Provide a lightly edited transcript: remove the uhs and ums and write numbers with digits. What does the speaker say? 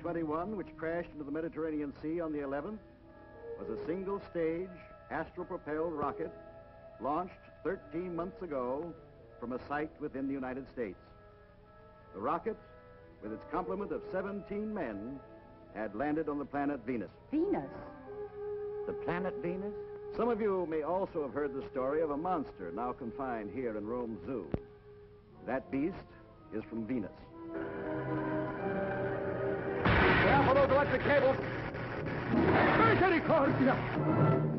XY-21, which crashed into the Mediterranean Sea on the 11th, was a single-stage, astral-propelled rocket launched 13 months ago from a site within the United States. The rocket, with its complement of 17 men, had landed on the planet Venus. Venus? The planet Venus? Some of you may also have heard the story of a monster now confined here in Rome Zoo. That beast is from Venus. Careful, those electric cables!